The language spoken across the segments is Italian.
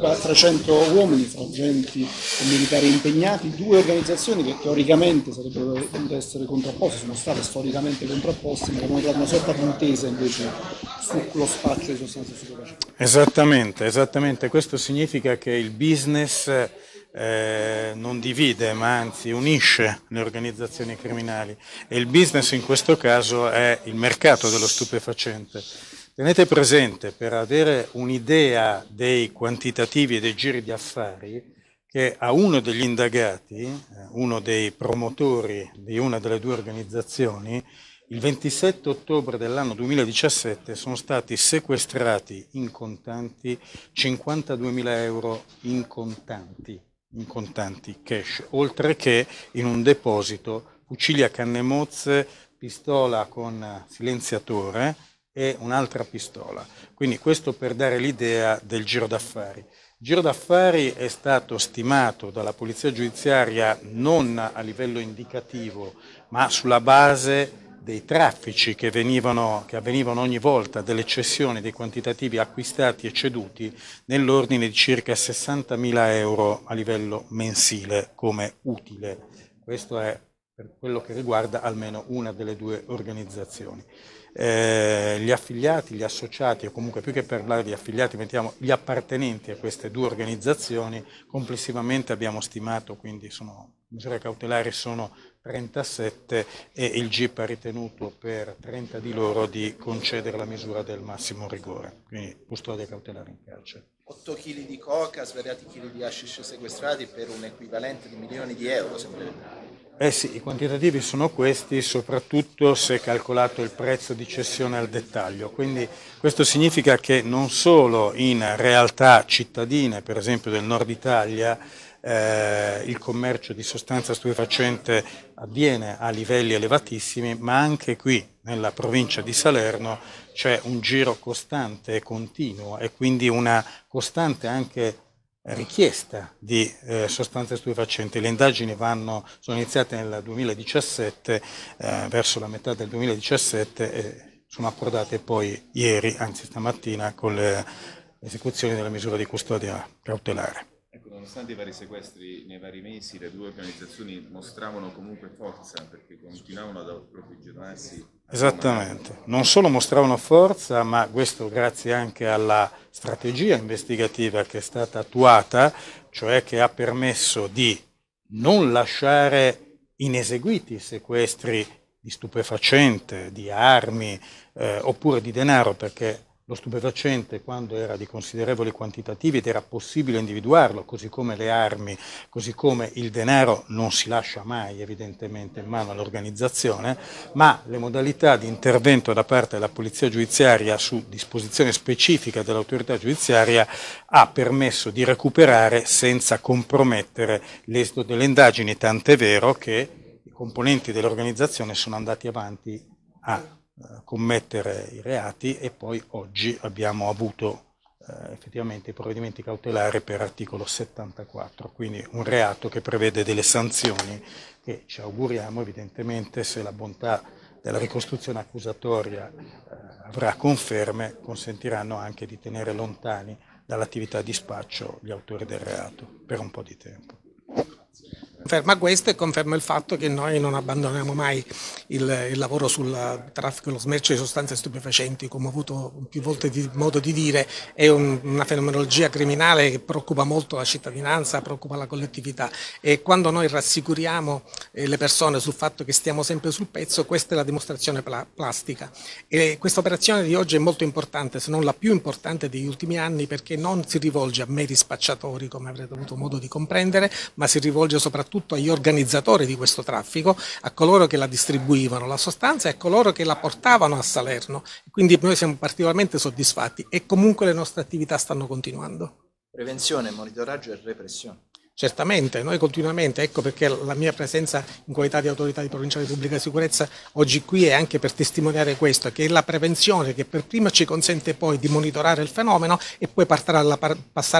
Tra 300 uomini, fra agenti e militari impegnati, due organizzazioni che teoricamente sarebbero dovute essere contrapposte, sono state storicamente contrapposte, ma hanno dato una sorta di intesa invece sullo spaccio di sostanze stupefacenti. Esattamente, questo significa che il business non divide, ma anzi unisce le organizzazioni criminali, e il business in questo caso è il mercato dello stupefacente. Tenete presente, per avere un'idea dei quantitativi e dei giri di affari, che a uno degli indagati, uno dei promotori di una delle due organizzazioni, il 27 ottobre dell'anno 2017 sono stati sequestrati in contanti 52.000 euro in contanti cash, oltre che in un deposito fucili a canne mozze, pistola con silenziatore e un'altra pistola. Quindi questo per dare l'idea del giro d'affari. Il giro d'affari è stato stimato dalla Polizia Giudiziaria non a livello indicativo, ma sulla base dei traffici che avvenivano ogni volta, delle cessioni dei quantitativi acquistati e ceduti, nell'ordine di circa 60.000 euro a livello mensile come utile. Questo è per quello che riguarda almeno una delle due organizzazioni. Gli affiliati, gli associati, o comunque più che parlare di affiliati, mettiamo gli appartenenti a queste due organizzazioni, complessivamente abbiamo stimato, quindi sono misure cautelari, sono 37, e il GIP ha ritenuto per 30 di loro di concedere la misura del massimo rigore, quindi custodia cautelare in carcere. 8 kg di coca, svariati chili di hashish sequestrati per un equivalente di milioni di euro, sembrerebbe. Eh sì, i quantitativi sono questi, soprattutto se calcolato il prezzo di cessione al dettaglio. Quindi questo significa che non solo in realtà cittadine, per esempio del nord Italia, il commercio di sostanza stupefacente avviene a livelli elevatissimi, ma anche qui nella provincia di Salerno c'è un giro costante e continuo, e quindi una costante anche richiesta di sostanze stupefacenti. Le indagini sono iniziate nel 2017, verso la metà del 2017, e sono approdate poi ieri, anzi stamattina, con l'esecuzione della misura di custodia cautelare. Nonostante i vari sequestri nei vari mesi, le due organizzazioni mostravano comunque forza, perché continuavano ad approvvigionarsi. Esattamente, non solo mostravano forza, ma questo grazie anche alla strategia investigativa che è stata attuata, cioè che ha permesso di non lasciare ineseguiti sequestri di stupefacente, di armi oppure di denaro, perché lo stupefacente, quando era di considerevoli quantitativi ed era possibile individuarlo, così come le armi, così come il denaro, non si lascia mai evidentemente in mano all'organizzazione, ma le modalità di intervento da parte della Polizia Giudiziaria su disposizione specifica dell'autorità giudiziaria ha permesso di recuperare senza compromettere l'esito delle indagini, tant'è vero che i componenti dell'organizzazione sono andati avanti a commettere i reati, e poi oggi abbiamo avuto effettivamente i provvedimenti cautelari per articolo 74, quindi un reato che prevede delle sanzioni che ci auguriamo evidentemente, se la bontà della ricostruzione accusatoria avrà conferme, consentiranno anche di tenere lontani dall'attività di spaccio gli autori del reato per un po' di tempo. Conferma questo e conferma il fatto che noi non abbandoniamo mai il lavoro sul traffico e lo smercio di sostanze stupefacenti. Come ho avuto più volte modo di dire, è una fenomenologia criminale che preoccupa molto la cittadinanza, preoccupa la collettività, e quando noi rassicuriamo le persone sul fatto che stiamo sempre sul pezzo, questa è la dimostrazione plastica. E questa operazione di oggi è molto importante, se non la più importante degli ultimi anni, perché non si rivolge a meri spacciatori, come avrete avuto modo di comprendere, ma si rivolge soprattutto agli organizzatori di questo traffico, a coloro che la distribuivano, la sostanza, e a coloro che la portavano a Salerno. Quindi noi siamo particolarmente soddisfatti, e comunque le nostre attività stanno continuando. Prevenzione, monitoraggio e repressione. Certamente, noi continuamente, ecco perché la mia presenza in qualità di autorità di provincia di pubblica sicurezza oggi qui è anche per testimoniare questo, che è la prevenzione che per prima ci consente poi di monitorare il fenomeno e poi passare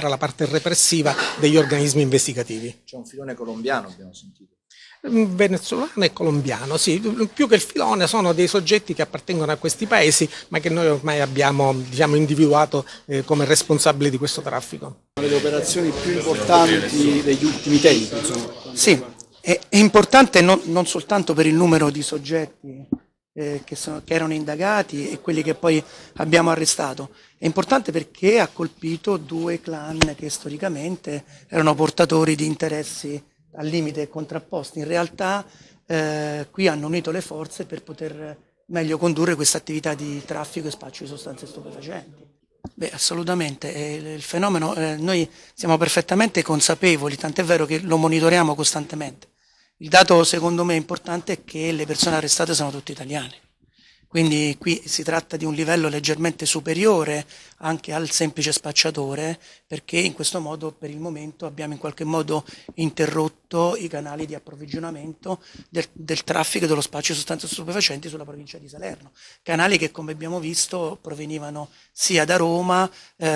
alla parte repressiva degli organismi investigativi. C'è un filone colombiano, abbiamo sentito. Venezuelano e colombiano, sì, più che il filone sono dei soggetti che appartengono a questi paesi, ma che noi ormai abbiamo, diciamo, individuato come responsabili di questo traffico. Una delle operazioni più importanti degli ultimi tempi, insomma. Sì, è importante non soltanto per il numero di soggetti che erano indagati e quelli che poi abbiamo arrestato, è importante perché ha colpito due clan che storicamente erano portatori di interessi al limite contrapposti. In realtà qui hanno unito le forze per poter meglio condurre questa attività di traffico e spaccio di sostanze stupefacenti. Beh, assolutamente, il fenomeno noi siamo perfettamente consapevoli, tant'è vero che lo monitoriamo costantemente. Il dato secondo me importante è che le persone arrestate sono tutte italiane, quindi qui si tratta di un livello leggermente superiore anche al semplice spacciatore, perché in questo modo per il momento abbiamo in qualche modo interrotto i canali di approvvigionamento del traffico e dello spaccio di sostanze stupefacenti sulla provincia di Salerno, canali che come abbiamo visto provenivano sia da Roma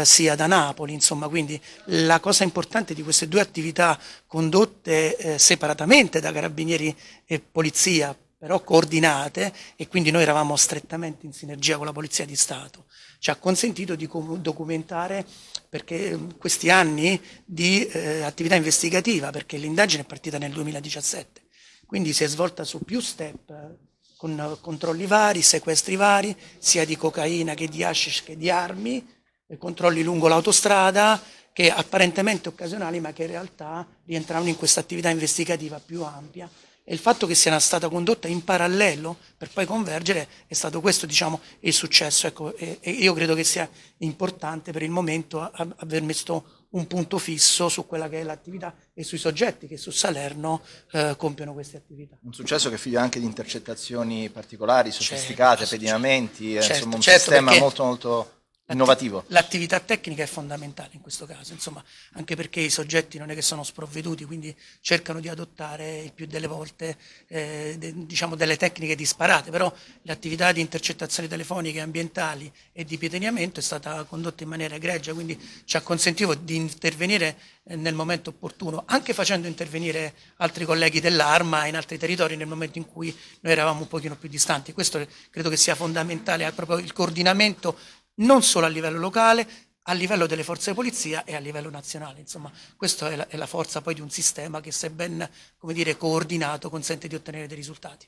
sia da Napoli, insomma. Quindi la cosa importante di queste due attività condotte separatamente da carabinieri e polizia, però coordinate, e quindi noi eravamo strettamente in sinergia con la Polizia di Stato, ci ha consentito di documentare perché questi anni di attività investigativa, perché l'indagine è partita nel 2017, quindi si è svolta su più step, con controlli vari, sequestri vari, sia di cocaina che di hashish che di armi, controlli lungo l'autostrada, che apparentemente occasionali ma che in realtà rientravano in questa attività investigativa più ampia. E il fatto che sia stata condotta in parallelo per poi convergere è stato questo, diciamo, il successo. Ecco, e io credo che sia importante per il momento aver messo un punto fisso su quella che è l'attività e sui soggetti che su Salerno compiono queste attività. Un successo che è figlio anche di intercettazioni particolari, sofisticate, certo, pedinamenti, certo, insomma un sistema molto innovativo. L'attività tecnica è fondamentale in questo caso, insomma, anche perché i soggetti non è che sono sprovveduti, quindi cercano di adottare il più delle volte diciamo delle tecniche disparate, però l'attività di intercettazioni telefoniche, ambientali e di pieteniamento è stata condotta in maniera egregia, quindi ci ha consentito di intervenire nel momento opportuno, anche facendo intervenire altri colleghi dell'Arma in altri territori nel momento in cui noi eravamo un pochino più distanti. Questo credo che sia fondamentale, proprio il coordinamento non solo a livello locale, a livello delle forze di polizia e a livello nazionale. Insomma, questa è la forza poi di un sistema che, se ben, come dire, coordinato, consente di ottenere dei risultati.